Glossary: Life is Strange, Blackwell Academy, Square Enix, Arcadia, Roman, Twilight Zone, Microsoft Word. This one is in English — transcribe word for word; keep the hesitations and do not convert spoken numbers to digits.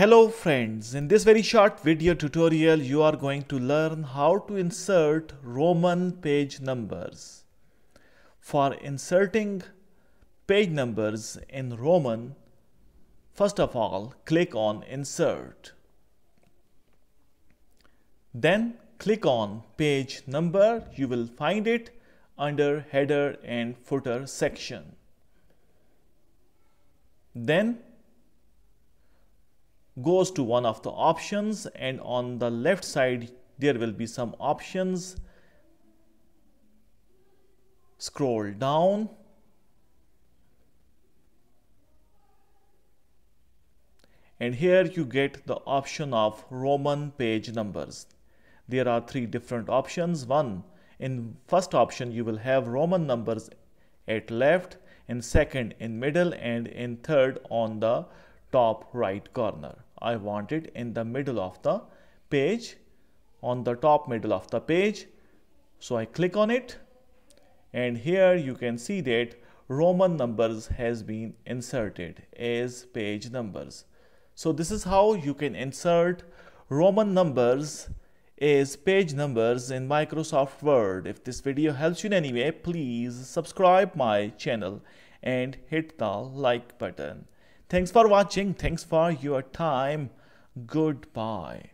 Hello friends, in this very short video tutorial you are going to learn how to insert Roman page numbers. For inserting page numbers in Roman, first of all click on Insert. Then click on Page Number. You will find it under Header and Footer section. Then goes to one of the options, and on the left side there will be some options. Scroll down. And here you get the option of Roman page numbers. There are three different options. One, in first option you will have Roman numbers at left, in second in middle, and in third on the top right corner. I want it in the middle of the page, on the top middle of the page. So I click on it, and here you can see that Roman numbers has been inserted as page numbers. So this is how you can insert Roman numbers as page numbers in Microsoft Word. If this video helps you in any way, please subscribe my channel and hit the like button. Thanks for watching. Thanks for your time. Goodbye.